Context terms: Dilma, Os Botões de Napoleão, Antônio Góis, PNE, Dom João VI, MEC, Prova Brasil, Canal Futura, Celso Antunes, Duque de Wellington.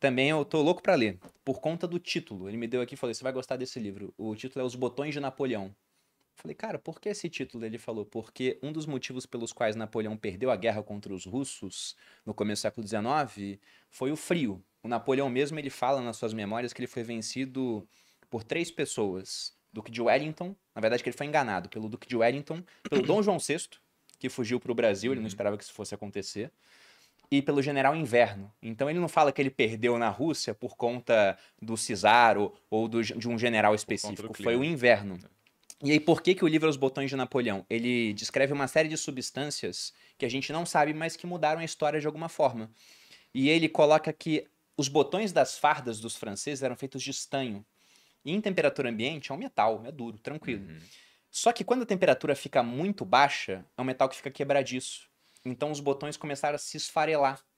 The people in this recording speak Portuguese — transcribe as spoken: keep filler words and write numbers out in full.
também eu tô louco pra ler, por conta do título. Ele me deu aqui e falou, você vai gostar desse livro. O título é Os Botões de Napoleão. Eu falei, cara, por que esse título? Ele falou, porque um dos motivos pelos quais Napoleão perdeu a guerra contra os russos no começo do século dezenove foi o frio. O Napoleão mesmo, ele fala nas suas memórias que ele foi vencido por três pessoas. Duque de Wellington, na verdade que ele foi enganado pelo Duque de Wellington, pelo Dom João sexto, que fugiu para o Brasil, ele não esperava que isso fosse acontecer, e pelo general Inverno. Então ele não fala que ele perdeu na Rússia por conta do Czar ou, ou do, de um general específico, foi o Inverno. E aí por que, que o livro Os Botões de Napoleão? Ele descreve uma série de substâncias que a gente não sabe, mas que mudaram a história de alguma forma. E ele coloca que os botões das fardas dos franceses eram feitos de estanho. E em temperatura ambiente é um metal, é duro, tranquilo. Uhum. Só que quando a temperatura fica muito baixa, é um metal que fica quebradiço. Então os botões começaram a se esfarelar.